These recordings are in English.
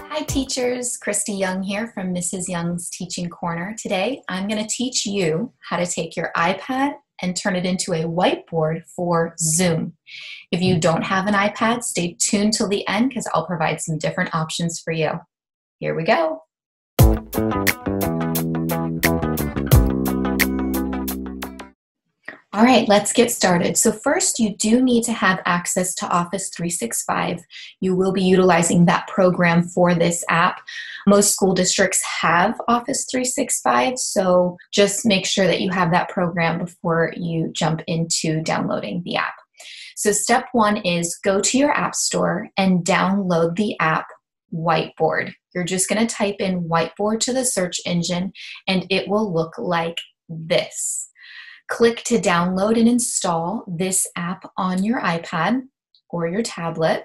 Hi teachers, Christy Young here from Mrs. Young's Teaching Corner. Today I'm going to teach you how to take your iPad and turn it into a whiteboard for Zoom. If you don't have an iPad, stay tuned till the end because I'll provide some different options for you. Here we go. All right, let's get started. So first, you do need to have access to Office 365. You will be utilizing that program for this app. Most school districts have Office 365, so just make sure that you have that program before you jump into downloading the app. So step one is go to your app store and download the app Whiteboard. You're just going to type in Whiteboard to the search engine, and it will look like this. Click to download and install this app on your iPad or your tablet.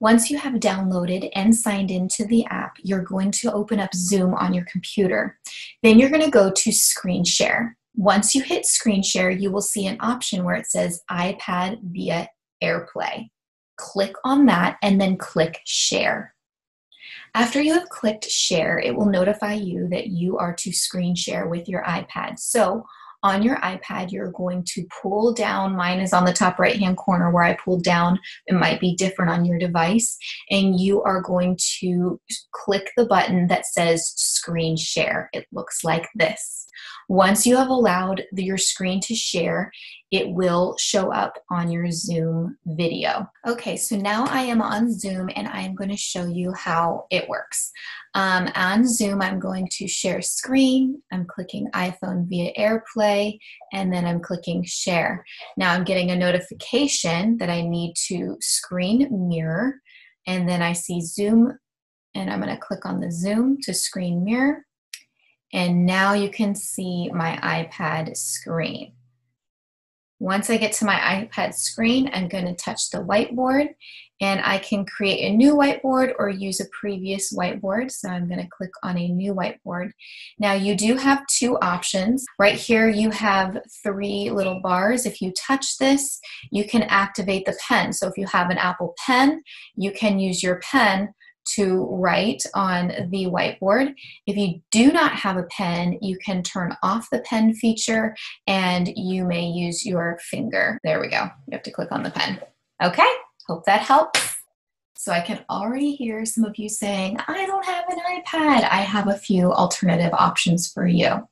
Once you have downloaded and signed into the app, you're going to open up Zoom on your computer. Then you're going to go to Screen Share. Once you hit Screen Share, you will see an option where it says iPad via AirPlay. Click on that and then click Share. After you have clicked Share, it will notify you that you are to screen share with your iPad. So on your iPad, you're going to pull down, mine is on the top right-hand corner where I pulled down, it might be different on your device, and you are going to click the button that says Screen Share. It looks like this. Once you have allowed your screen to share, it will show up on your Zoom video. Okay, so now I am on Zoom and I'm going to show you how it works. On Zoom, I'm going to share screen. I'm clicking iPhone via AirPlay, and then I'm clicking share. Now I'm getting a notification that I need to screen mirror, and then I see Zoom, and I'm going to click on the Zoom to screen mirror. And now you can see my iPad screen. Once I get to my iPad screen, I'm going to touch the whiteboard, and I can create a new whiteboard or use a previous whiteboard. So I'm going to click on a new whiteboard. Now you do have two options. Right here you have three little bars. If you touch this, you can activate the pen. So if you have an Apple Pen, you can use your pen to write on the whiteboard. If you do not have a pen, you can turn off the pen feature and you may use your finger. There we go. You have to click on the pen. Okay, hope that helps. So I can already hear some of you saying, I don't have an iPad. I have a few alternative options for you.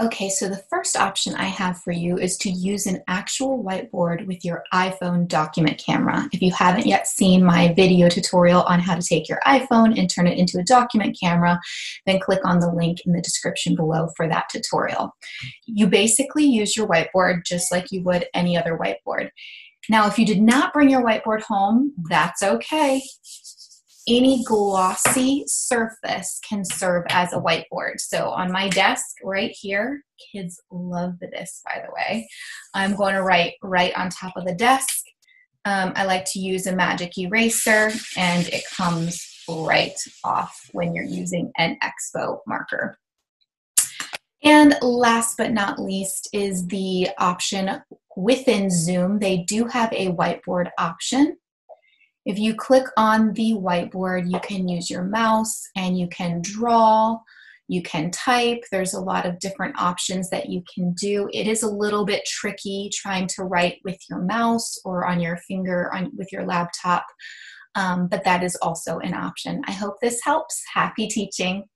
Okay, so the first option I have for you is to use an actual whiteboard with your iPhone document camera. If you haven't yet seen my video tutorial on how to take your iPhone and turn it into a document camera, then click on the link in the description below for that tutorial. You basically use your whiteboard just like you would any other whiteboard. Now, if you did not bring your whiteboard home, that's okay. Any glossy surface can serve as a whiteboard. So on my desk right here, kids love this, by the way. I'm going to write right on top of the desk. I like to use a magic eraser, and it comes right off when you're using an Expo marker. And last but not least is the option within Zoom. They do have a whiteboard option. If you click on the whiteboard, you can use your mouse and you can draw, you can type. There's a lot of different options that you can do. It is a little bit tricky trying to write with your mouse or on your finger with your laptop, but that is also an option. I hope this helps. Happy teaching.